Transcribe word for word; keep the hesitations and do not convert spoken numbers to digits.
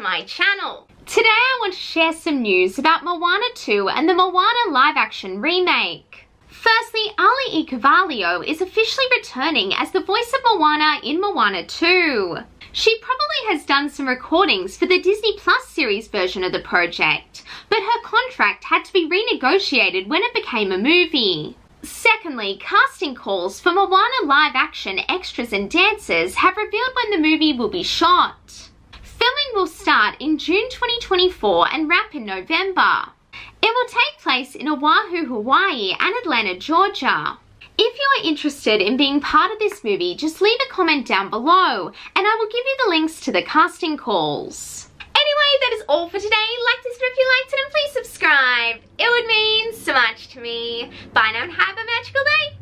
to my channel. Today I want to share some news about Moana two and the Moana live action remake. Firstly, Auli'i Cravalho is officially returning as the voice of Moana in Moana two. She probably has done some recordings for the Disney Plus series version of the project, but her contract had to be renegotiated when it became a movie. Secondly, casting calls for Moana live action extras and dancers have revealed when the movie will be shot. Filming will start in June twenty twenty-four and wrap in November. It will take place in Oahu, Hawaii and Atlanta, Georgia. If you are interested in being part of this movie, just leave a comment down below and I will give you the links to the casting calls. Anyway, that is all for today. Like this video if you liked it and please subscribe. It would mean so much to me. Bye now and have a magical day.